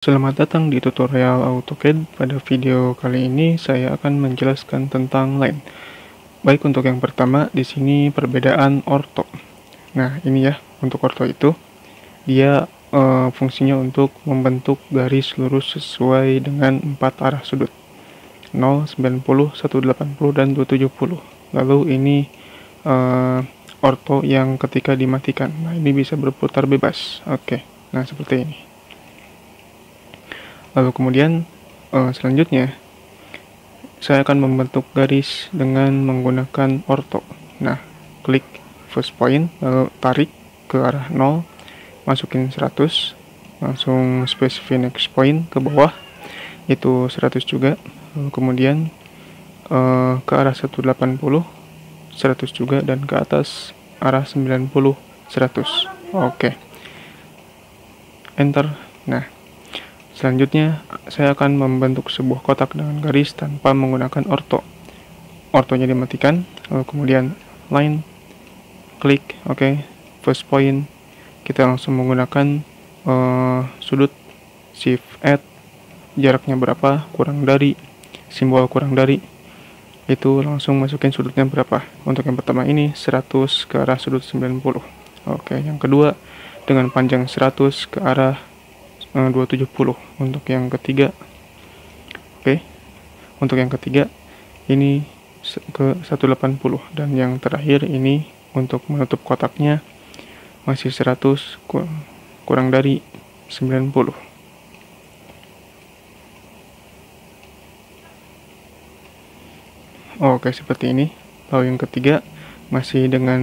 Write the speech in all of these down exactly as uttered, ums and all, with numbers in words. Selamat datang di tutorial AutoCAD. Pada video kali ini saya akan menjelaskan tentang line. Baik, untuk yang pertama di sini perbedaan ortho. Nah, ini ya, untuk ortho itu dia e, fungsinya untuk membentuk garis lurus sesuai dengan empat arah sudut nol, sembilan puluh, seratus delapan puluh, dan dua ratus tujuh puluh. Lalu ini e, ortho yang ketika dimatikan. Nah, ini bisa berputar bebas. Oke. Nah, seperti ini. Lalu kemudian uh, selanjutnya saya akan membentuk garis dengan menggunakan ortho. Nah, klik first point, lalu tarik ke arah nol, masukin seratus, langsung specify next point ke bawah, itu seratus juga. Lalu kemudian uh, ke arah seratus delapan puluh, seratus juga, dan ke atas arah sembilan puluh, seratus. Oke, okay. Enter. Nah, selanjutnya, saya akan membentuk sebuah kotak dengan garis tanpa menggunakan ortho. Orthonya dimatikan, lalu kemudian line, klik, oke, okay. First point, kita langsung menggunakan uh, sudut, shift add, jaraknya berapa, kurang dari, simbol kurang dari, itu langsung masukin sudutnya berapa. Untuk yang pertama ini, seratus ke arah sudut sembilan puluh. Oke, okay. Yang kedua, dengan panjang seratus ke arah dua ratus tujuh puluh. Untuk yang ketiga, oke, okay. Untuk yang ketiga ini ke seratus delapan puluh, dan yang terakhir ini untuk menutup kotaknya masih seratus kurang dari sembilan puluh. Oke, okay, seperti ini. Lalu yang ketiga masih dengan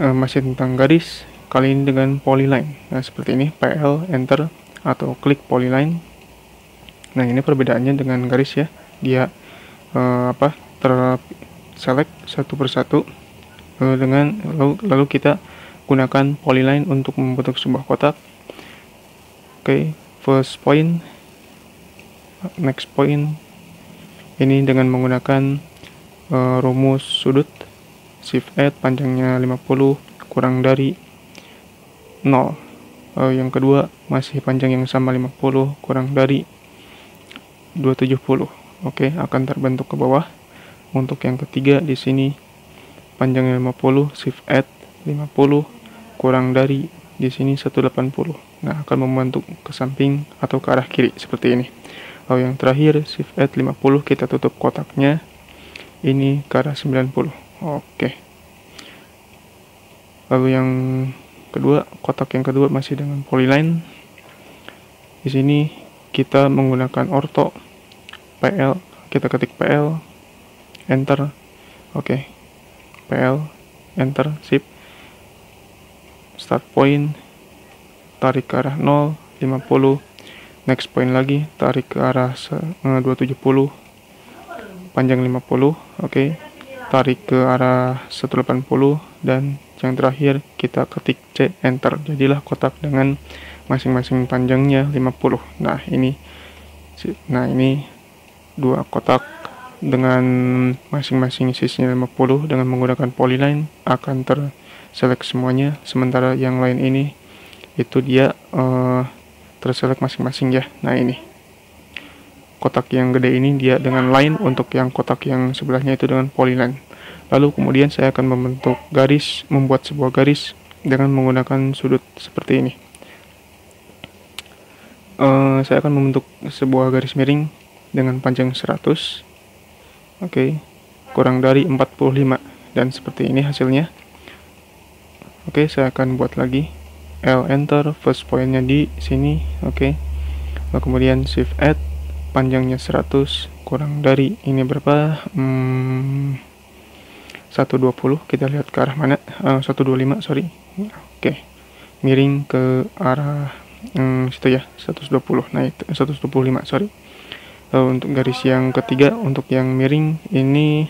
uh, masih tentang garis, kali ini dengan polyline. Nah, seperti ini, P L, enter, atau klik polyline. Nah, ini perbedaannya dengan garis ya, dia uh, apa terselect satu persatu, lalu dengan lalu, lalu kita gunakan polyline untuk membentuk sebuah kotak. Oke, okay, first point, next point, ini dengan menggunakan uh, rumus sudut, shift add, panjangnya lima puluh, kurang dari nol. Uh, yang kedua masih panjang yang sama lima puluh, kurang dari dua ratus tujuh puluh. Oke, okay, akan terbentuk ke bawah. Untuk yang ketiga di sini panjangnya lima puluh, shift add lima puluh, kurang dari di sini seratus delapan puluh. Nah, akan membentuk ke samping atau ke arah kiri seperti ini. Lalu yang terakhir shift add lima puluh, kita tutup kotaknya. Ini ke arah sembilan puluh. Oke. Okay. Lalu yang kedua, kotak yang kedua masih dengan polyline. Di sini kita menggunakan ortho, P L, kita ketik P L, enter, oke, okay. P L, enter, sip, start point, tarik ke arah nol, lima puluh, next point lagi, tarik ke arah dua ratus tujuh puluh, panjang lima puluh, oke, okay. Tarik ke arah seratus delapan puluh, dan yang terakhir kita ketik C, enter, jadilah kotak dengan masing-masing panjangnya lima puluh. Nah, ini nah ini dua kotak dengan masing-masing sisinya lima puluh dengan menggunakan polyline akan terselect semuanya, sementara yang lain ini itu dia uh, terselect masing-masing ya. Nah, ini kotak yang gede ini dia dengan line, untuk yang kotak yang sebelahnya itu dengan polyline. Lalu kemudian saya akan membentuk garis, membuat sebuah garis dengan menggunakan sudut seperti ini. Uh, saya akan membentuk sebuah garis miring dengan panjang seratus, oke, okay, kurang dari empat puluh lima, dan seperti ini hasilnya. Oke, okay, saya akan buat lagi, L, enter, first pointnya di sini, oke, okay. Lalu kemudian shift add, panjangnya seratus, kurang dari ini berapa, hmm, seratus dua puluh, kita lihat ke arah mana, uh, seratus dua puluh lima, sorry, oke, okay. Miring ke arah hmm, situ ya, seratus dua puluh, nah itu seratus dua puluh lima, sorry. Lalu untuk garis yang ketiga, untuk yang miring ini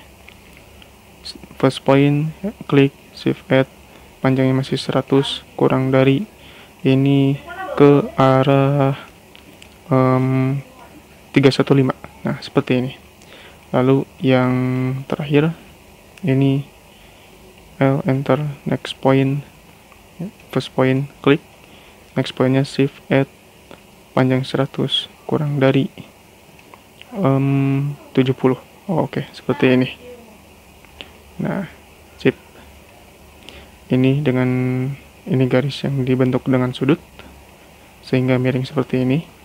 first point, klik, shift add, panjangnya masih seratus, kurang dari ini ke arah um, tiga ratus lima belas. Nah, seperti ini. Lalu yang terakhir ini L, enter, next point, first point, klik, next pointnya shift add, panjang seratus kurang dari um, tujuh puluh. Oh, oke, okay. Seperti ini. Nah, sip. Ini dengan ini garis yang dibentuk dengan sudut sehingga miring seperti ini.